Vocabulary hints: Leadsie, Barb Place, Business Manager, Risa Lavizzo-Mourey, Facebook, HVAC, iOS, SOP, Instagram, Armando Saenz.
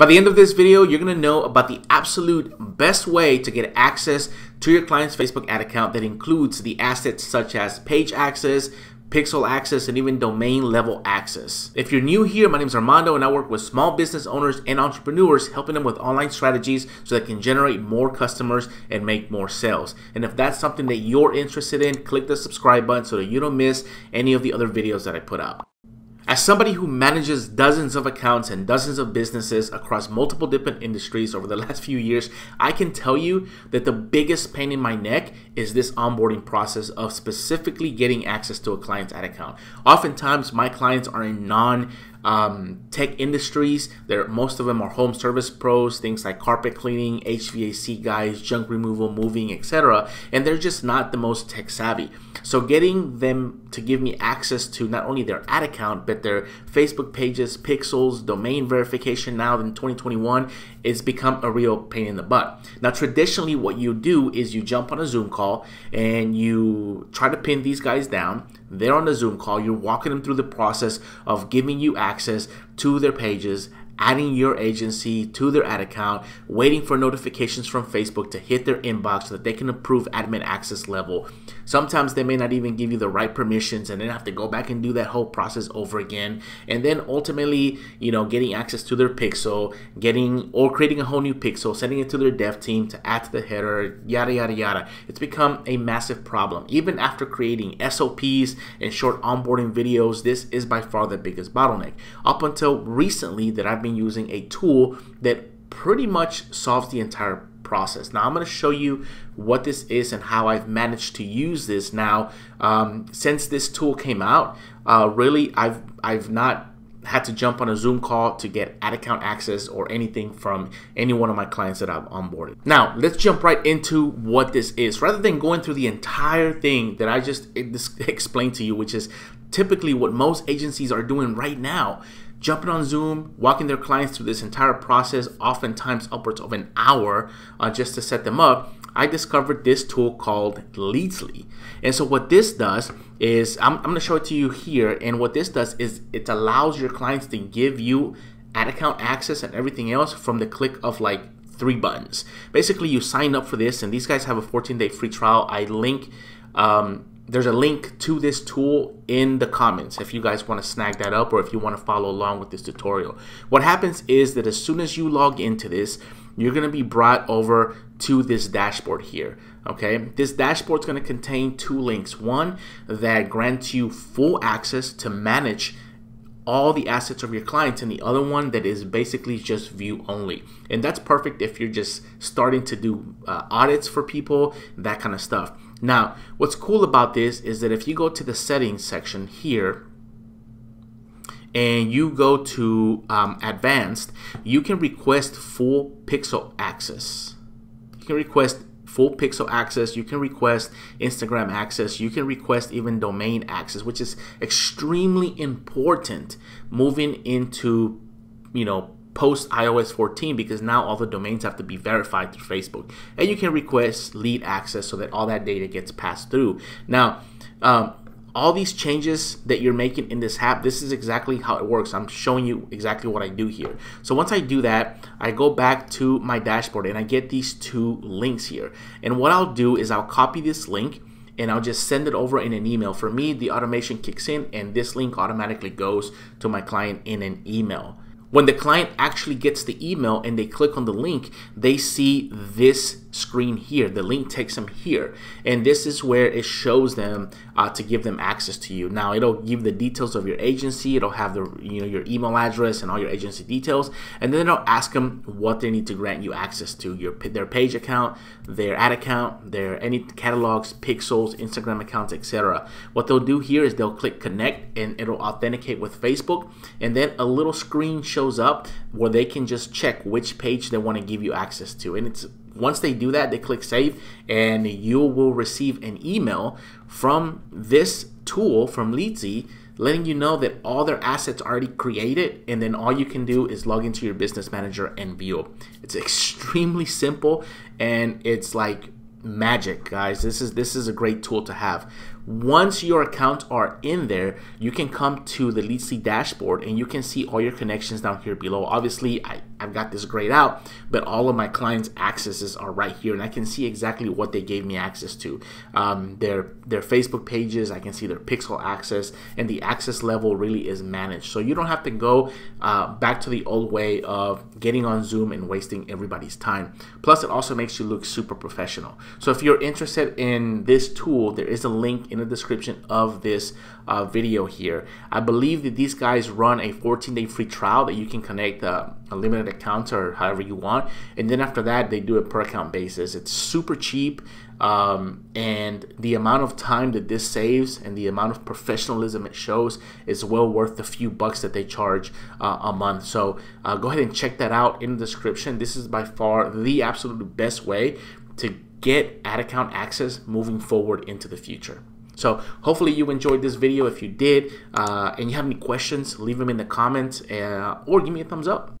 By the end of this video, you're going to know about the absolute best way to get access to your client's Facebook ad account that includes the assets such as page access, pixel access, and even domain level access. If you're new here, my name is Armando and I work with small business owners and entrepreneurs, helping them with online strategies so they can generate more customers and make more sales. And if that's something that you're interested in, click the subscribe button so that you don't miss any of the other videos that I put up. As somebody who manages dozens of accounts and dozens of businesses across multiple different industries over the last few years, I can tell you that the biggest pain in my neck is this onboarding process of specifically getting access to a client's ad account. Oftentimes, my clients are in non-tech industries. Most of them are home service pros, things like carpet cleaning, HVAC guys, junk removal, moving, etc. And they're just not the most tech savvy. So getting them to give me access to not only their ad account, but their Facebook pages, pixels, domain verification now in 2021, it's become a real pain in the butt. Now, traditionally, what you do is you jump on a Zoom call and you try to pin these guys down. They're on a Zoom call. You're walking them through the process of giving you access to their pages, adding your agency to their ad account, waiting for notifications from Facebook to hit their inbox so that they can approve admin access level. Sometimes they may not even give you the right permissions and then have to go back and do that whole process over again. And then ultimately, you know, getting access to their pixel, creating a whole new pixel, sending it to their dev team to add to the header, yada, yada, yada. It's become a massive problem. Even after creating SOPs and short onboarding videos, this is by far the biggest bottleneck. Up until recently that I've been using a tool that pretty much solves the entire process. Now I'm going to show you what this is and how I've managed to use this. Now, since this tool came out, really I've not had to jump on a Zoom call to get ad account access or anything from any one of my clients that I've onboarded. Now, let's jump right into what this is. Rather than going through the entire thing that I just explained to you, which is typically what most agencies are doing right now, jumping on Zoom, walking their clients through this entire process, oftentimes upwards of an hour just to set them up, I discovered this tool called Leadsie. And so what this does is, I'm going to show it to you here, and what this does is it allows your clients to give you ad account access and everything else from the click of like 3 buttons. Basically, you sign up for this, and these guys have a 14-day free trial. There's a link to this tool in the comments if you guys want to snag that up or if you want to follow along with this tutorial. What happens is that as soon as you log into this, you're going to be brought over to this dashboard here. Okay, this dashboard is going to contain 2 links. One that grants you full access to manage all the assets of your clients, and the other one that is basically just view only. And that's perfect if you're just starting to do audits for people, that kind of stuff. Now, what's cool about this is that if you go to the settings section here and you go to advanced, you can request full pixel access. You can request full pixel access, you can request Instagram access, you can request even domain access, which is extremely important moving into, you know, post iOS 14, because now all the domains have to be verified through Facebook. And you can request lead access so that all that data gets passed through. Now, all these changes that you're making in this app, this is exactly how it works. I'm showing you exactly what I do here. So once I do that, I go back to my dashboard and I get these 2 links here. And what I'll do is I'll copy this link and I'll just send it over in an email. For me, the automation kicks in and this link automatically goes to my client in an email. When the client actually gets the email and they click on the link, they see this screen here. The link takes them here. And this is where it shows them to give them access to you. Now, it'll give the details of your agency. It'll have the, you know, your email address and all your agency details. And then it'll ask them what they need to grant you access to, their page account, their ad account, their any catalogs, pixels, Instagram accounts, etc. What they'll do here is they'll click connect and it'll authenticate with Facebook. And then a little screen shows up where they can just check which page they want to give you access to. And it's once they do that, they click save, and you will receive an email from this tool, from Leadsie, letting you know that all their assets are already created, and then all you can do is log into your business manager and view. It's extremely simple, and it's like magic, guys. This is a great tool to have. Once your accounts are in there, you can come to the Leadsie dashboard, and you can see all your connections down here below. Obviously, I've got this grayed out, but all of my clients' accesses are right here, and I can see exactly what they gave me access to. Their Facebook pages, I can see their pixel access, and the access level really is managed. So you don't have to go back to the old way of getting on Zoom and wasting everybody's time. Plus, it also makes you look super professional. So if you're interested in this tool, there is a link in the description of this video here. I believe that these guys run a 14-day free trial that you can connect a limited account or however you want, and then after that they do a per account basis. It's super cheap, and the amount of time that this saves and the amount of professionalism it shows is well worth the few bucks that they charge a month. So go ahead and check that out in the description. This is by far the absolute best way to get ad account access moving forward into the future. So hopefully you enjoyed this video. If you did and you have any questions, leave them in the comments, or give me a thumbs up.